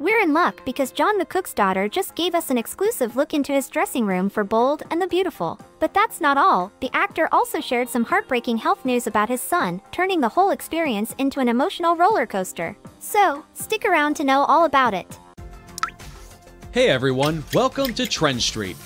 We're in luck because John McCook's daughter just gave us an exclusive look into his dressing room for Bold and the Beautiful. But that's not all. The actor also shared some heartbreaking health news about his son, turning the whole experience into an emotional roller coaster. So, stick around to know all about it. Hey everyone, welcome to Trend Street.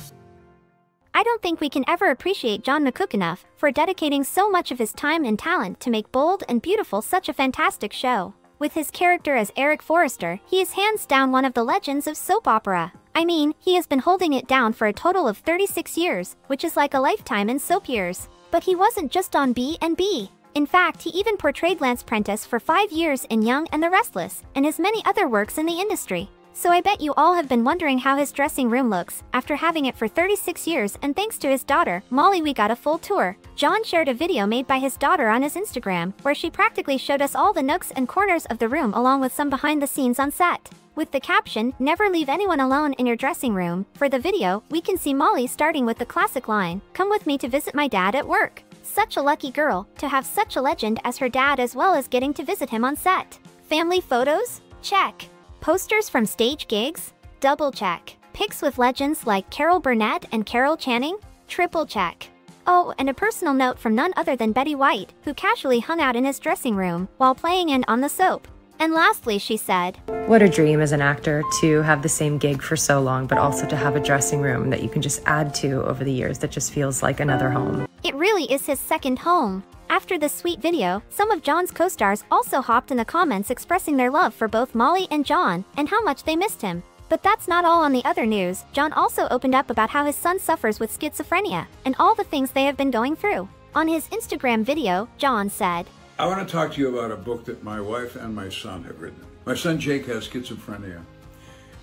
I don't think we can ever appreciate John McCook enough for dedicating so much of his time and talent to make Bold and Beautiful such a fantastic show. With his character as Eric Forrester, he is hands down one of the legends of soap opera. I mean, he has been holding it down for a total of 36 years, which is like a lifetime in soap years. But he wasn't just on B&B. In fact, he even portrayed Lance Prentiss for 5 years in Young and the Restless, and his many other works in the industry. So I bet you all have been wondering how his dressing room looks after having it for 36 years, and thanks to his daughter, Molly, we got a full tour. John shared a video made by his daughter on his Instagram, where she practically showed us all the nooks and corners of the room along with some behind the scenes on set. With the caption, "Never leave anyone alone in your dressing room," for the video, we can see Molly starting with the classic line, "Come with me to visit my dad at work." Such a lucky girl, to have such a legend as her dad, as well as getting to visit him on set. Family photos? Check. Posters from stage gigs? Double check. Pics with legends like Carol Burnett and Carol Channing? Triple check. Oh, and a personal note from none other than Betty White, who casually hung out in his dressing room while playing in on the soap. And lastly, she said, "What a dream as an actor to have the same gig for so long, but also to have a dressing room that you can just add to over the years that just feels like another home." It really is his second home. After this sweet video, some of John's co-stars also hopped in the comments expressing their love for both Molly and John, and how much they missed him. But that's not all. On the other news, John also opened up about how his son suffers with schizophrenia, and all the things they have been going through. On his Instagram video, John said, "I want to talk to you about a book that my wife and my son have written. My son Jake has schizophrenia,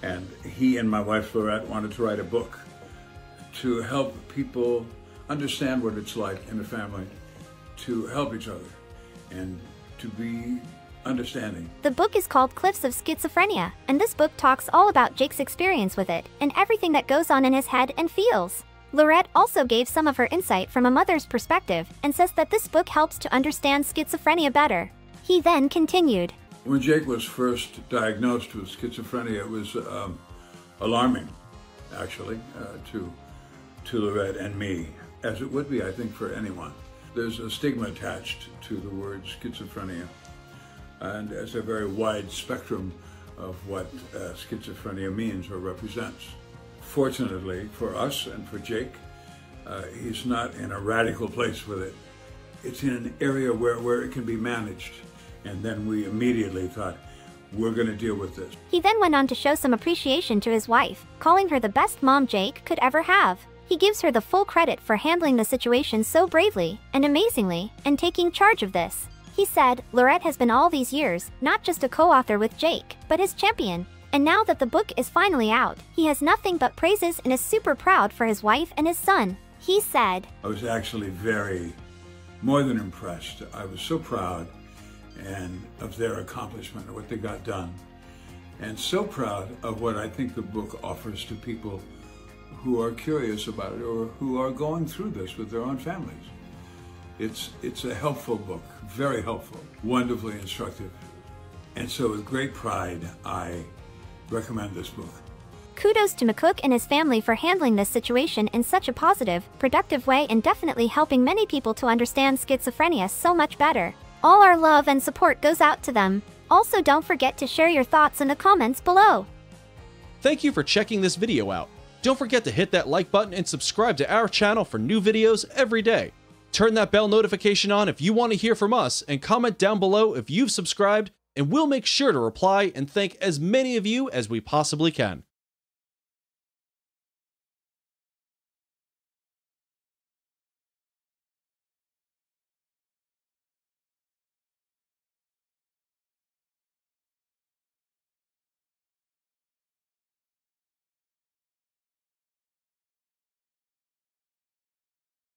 and he and my wife Laurette wanted to write a book to help people understand what it's like in a family to help each other and to be understanding." The book is called Cliffs of Schizophrenia, and this book talks all about Jake's experience with it and everything that goes on in his head and feels. Laurette also gave some of her insight from a mother's perspective and says that this book helps to understand schizophrenia better. He then continued, "When Jake was first diagnosed with schizophrenia, it was alarming, actually, to Laurette and me, as it would be, I think, for anyone. There's a stigma attached to the word schizophrenia, and it's a very wide spectrum of what schizophrenia means or represents. Fortunately for us and for Jake, he's not in a radical place with it. It's in an area where it can be managed, and then we immediately thought, we're going to deal with this." He then went on to show some appreciation to his wife, calling her the best mom Jake could ever have. He gives her the full credit for handling the situation so bravely and amazingly and taking charge of this. He said, "Laurette has been all these years not just a co-author with Jake, but his champion. And now that the book is finally out, he has nothing but praises and is super proud for his wife and his son." He said, "I was actually more than impressed. I was so proud of their accomplishment, of what they got done, and so proud of what I think the book offers to people who are curious about it or who are going through this with their own families. It's a helpful book, very helpful, wonderfully instructive. And so with great pride, I recommend this book." Kudos to McCook and his family for handling this situation in such a positive, productive way and definitely helping many people to understand schizophrenia so much better. All our love and support goes out to them. Also, don't forget to share your thoughts in the comments below. Thank you for checking this video out. Don't forget to hit that like button and subscribe to our channel for new videos every day. Turn that bell notification on if you want to hear from us, and comment down below if you've subscribed, and we'll make sure to reply and thank as many of you as we possibly can.